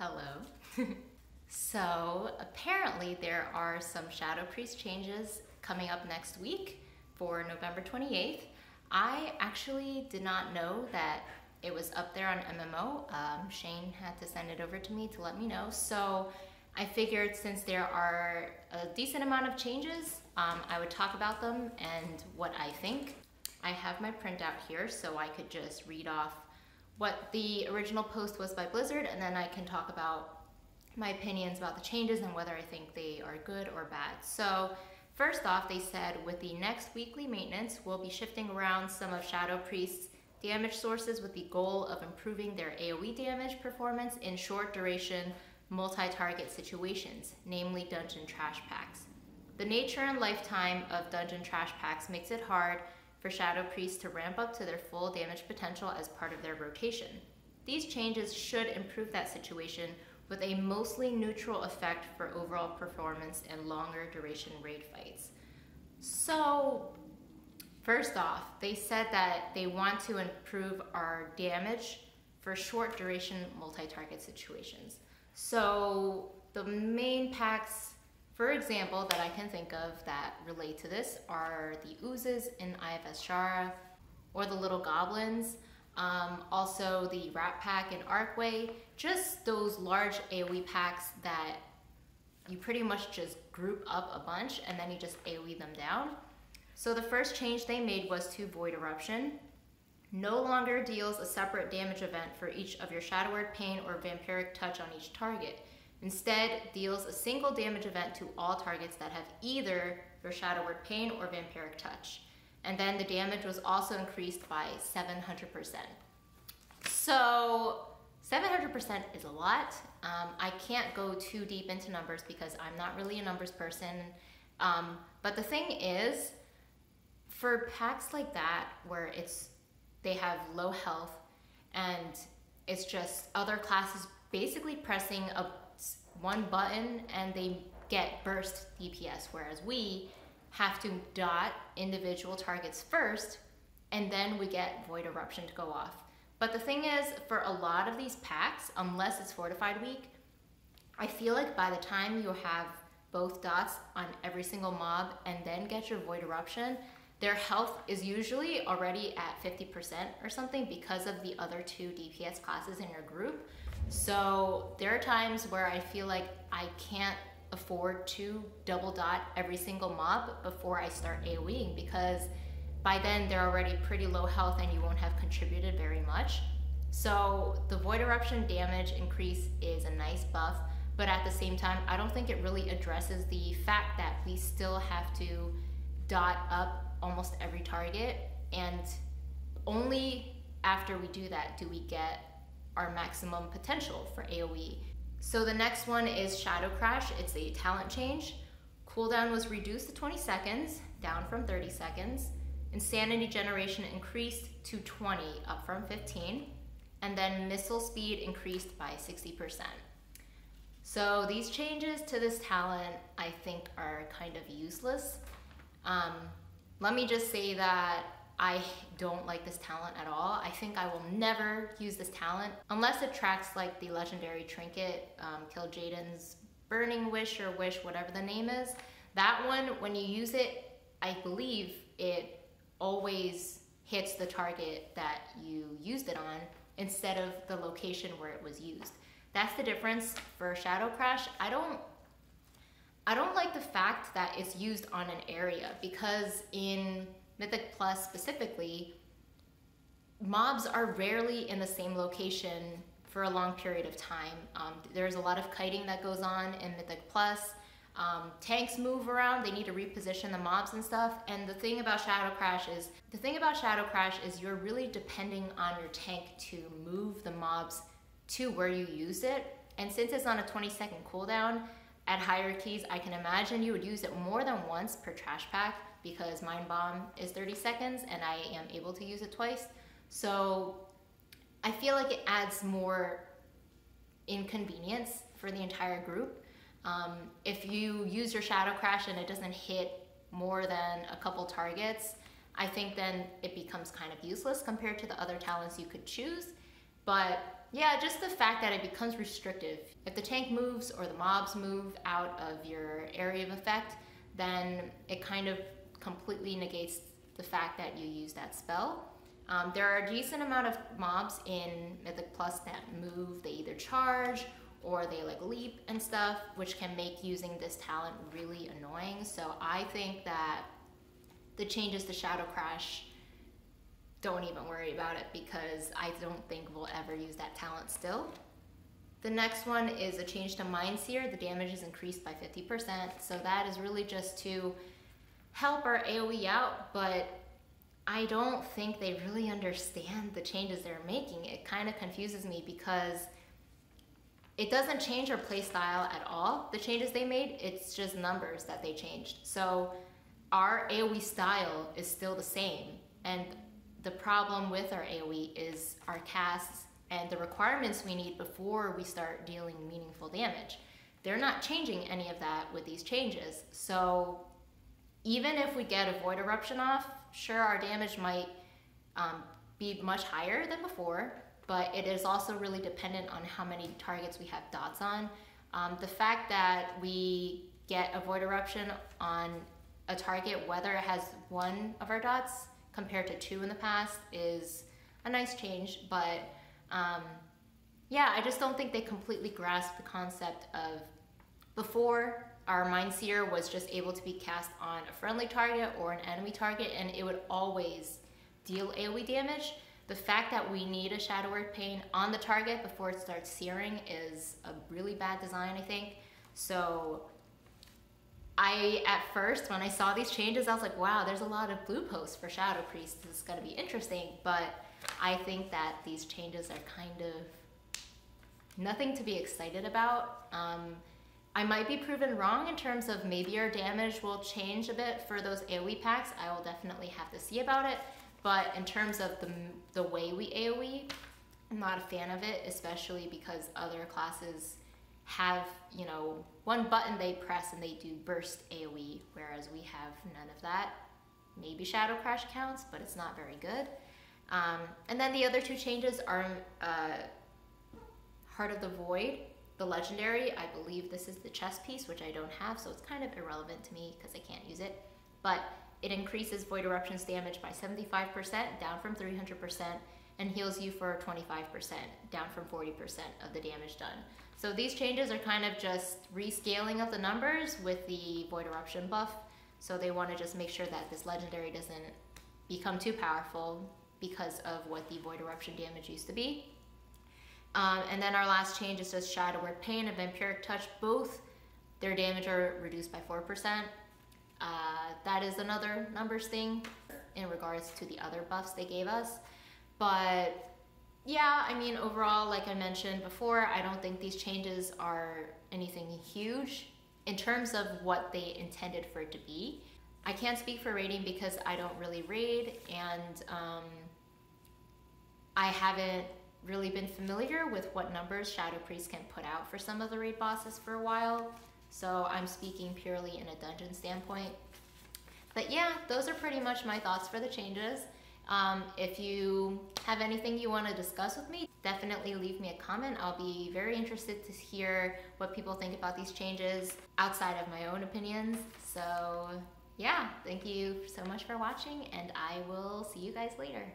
Hello. So apparently there are some Shadow Priest changes coming up next week for November 28th. I actually did not know that it was up there on MMO. Shane had to send it over to me to let me know. So I figured since there are a decent amount of changes, I would talk about them and what I think. I have my printout here so I could just read off what the original post was by Blizzard, and then I can talk about my opinions about the changes and whether I think they are good or bad. So first off, they said with the next weekly maintenance, we'll be shifting around some of Shadow Priest's damage sources with the goal of improving their AoE damage performance in short duration multi-target situations, namely dungeon trash packs. The nature and lifetime of dungeon trash packs makes it hard for Shadow Priests to ramp up to their full damage potential as part of their rotation. These changes should improve that situation with a mostly neutral effect for overall performance and longer duration raid fights. So first off, they said that they want to improve our damage for short duration multi-target situations. So the main packs, for example, that I can think of that relate to this are the oozes in IFS Sharaf or the little goblins, also the rat pack in Arcway, just those large AoE packs that you pretty much just group up a bunch and then you just AoE them down. So the first change they made was to Void Eruption. No longer deals a separate damage event for each of your Shadow Word: Pain or Vampiric Touch on each target. Instead, deals a single damage event to all targets that have either your Shadow Word: Pain or Vampiric Touch. And then the damage was also increased by 700%. So 700% is a lot. I can't go too deep into numbers because I'm not really a numbers person. But the thing is, for packs like that where they have low health and it's just other classes basically pressing one button and they get burst DPS, whereas we have to dot individual targets first and then we get Void Eruption to go off. But the thing is, for a lot of these packs, unless it's Fortified Week, I feel like by the time you have both dots on every single mob and then get your Void Eruption, their health is usually already at 50% or something because of the other two DPS classes in your group. So there are times where I feel like I can't afford to double dot every single mob before I start AoEing, because by then they're already pretty low health and you won't have contributed very much. So the Void Eruption damage increase is a nice buff, but at the same time, I don't think it really addresses the fact that we still have to dot up almost every target, and only after we do that do we get our maximum potential for AoE. So the next one is Shadow Crash. It's a talent change. Cooldown was reduced to 20 seconds, down from 30 seconds. Insanity generation increased to 20, up from 15. And then missile speed increased by 60%. So these changes to this talent I think are kind of useless. Let me just say that I don't like this talent at all. I think I will never use this talent unless it tracks like the legendary trinket, Kil'jaeden's Burning Wish or Wish, whatever the name is. That one, when you use it, I believe it always hits the target that you used it on instead of the location where it was used. That's the difference for Shadow Crash. I don't like the fact that it's used on an area, because in Mythic+ specifically, mobs are rarely in the same location for a long period of time. There's a lot of kiting that goes on in Mythic+. Tanks move around, they need to reposition the mobs and stuff, and the thing about Shadow Crash is you're really depending on your tank to move the mobs to where you use it, and since it's on a 20-second cooldown, at hierarchies, I can imagine you would use it more than once per trash pack, because Mind Bomb is 30 seconds and I am able to use it twice. So I feel like it adds more inconvenience for the entire group. If you use your Shadow Crash and it doesn't hit more than a couple targets, I think then it becomes kind of useless compared to the other talents you could choose. But yeah, just the fact that it becomes restrictive. If the tank moves or the mobs move out of your area of effect, then it kind of completely negates the fact that you use that spell. There are a decent amount of mobs in Mythic+ that move. They either charge or they like leap and stuff, which can make using this talent really annoying. So I think that the changes to Shadow Crash, don't even worry about it, because I don't think we'll ever use that talent still. The next one is a change to Mind Sear. The damage is increased by 50%. So that is really just to help our AoE out, but I don't think they really understand the changes they're making. It kind of confuses me because it doesn't change our play style at all. The changes they made, it's just numbers that they changed. So our AoE style is still the same. And the problem with our AoE is our casts and the requirements we need before we start dealing meaningful damage. They're not changing any of that with these changes. So even if we get a Void Eruption off, sure, our damage might be much higher than before, but it is also really dependent on how many targets we have dots on. The fact that we get a Void Eruption on a target, whether it has one of our dots compared to two in the past, is a nice change, but yeah, I just don't think they completely grasp the concept of before our Mind Sear was just able to be cast on a friendly target or an enemy target and it would always deal AoE damage. The fact that we need a Shadow Word: Pain on the target before it starts searing is a really bad design, I think. So I, at first, when I saw these changes, I was like, wow, there's a lot of blue posts for Shadow Priest. This is gonna be interesting, but I think that these changes are kind of nothing to be excited about. I might be proven wrong in terms of maybe our damage will change a bit for those AoE packs. I will definitely have to see about it, but in terms of the way we AoE, I'm not a fan of it, especially because other classes have, you know, one button they press and they do burst AoE, whereas we have none of that. Maybe Shadow Crash counts, but it's not very good. And then the other two changes are Heart of the Void, the legendary. I believe this is the chest piece, which I don't have, so it's kind of irrelevant to me because I can't use it. But it increases Void Eruption's damage by 75%, down from 300%, and heals you for 25%, down from 40% of the damage done. So these changes are kind of just rescaling of the numbers with the Void Eruption buff. So they want to just make sure that this legendary doesn't become too powerful because of what the Void Eruption damage used to be. And then our last change is just Shadow Word: Pain and Vampiric Touch. Both their damage are reduced by 4%. That is another numbers thing in regards to the other buffs they gave us. But yeah, I mean, overall, like I mentioned before, I don't think these changes are anything huge in terms of what they intended for it to be. I can't speak for raiding because I don't really raid, and I haven't really been familiar with what numbers Shadow Priest can put out for some of the raid bosses for a while, so I'm speaking purely in a dungeon standpoint. But yeah, those are pretty much my thoughts for the changes. If you have anything you want to discuss with me, definitely leave me a comment. I'll be very interested to hear what people think about these changes outside of my own opinions. So yeah, thank you so much for watching, and I will see you guys later.